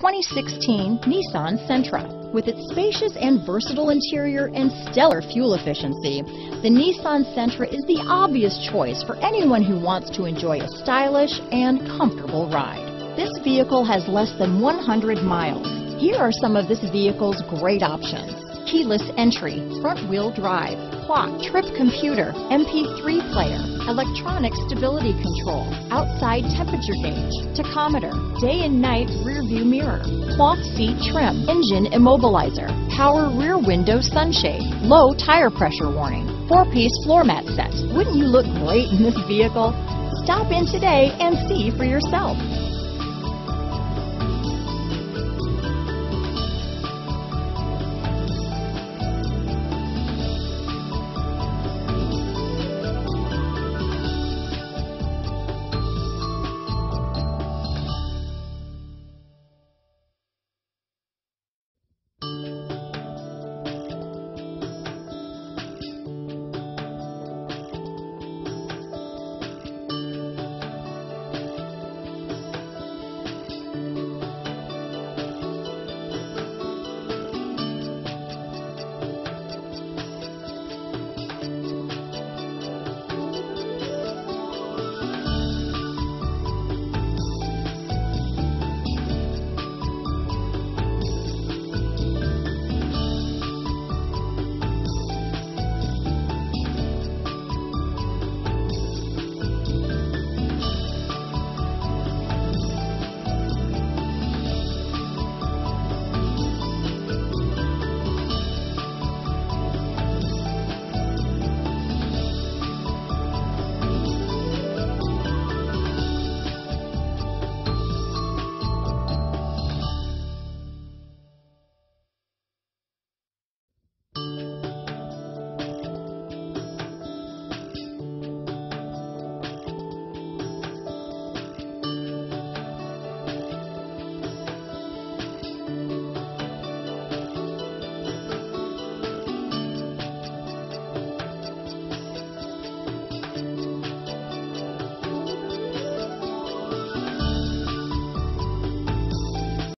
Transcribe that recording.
2016 Nissan Sentra. With its spacious and versatile interior and stellar fuel efficiency, the Nissan Sentra is the obvious choice for anyone who wants to enjoy a stylish and comfortable ride. This vehicle has less than 100 miles. Here are some of this vehicle's great options: keyless entry, front-wheel drive, clock, trip computer, MP3 player, electronic stability control, outside temperature gauge, tachometer, day and night rear view mirror, cloth seat trim, engine immobilizer, power rear window sunshade, low tire pressure warning, 4-piece floor mat set. Wouldn't you look great in this vehicle? Stop in today and see for yourself.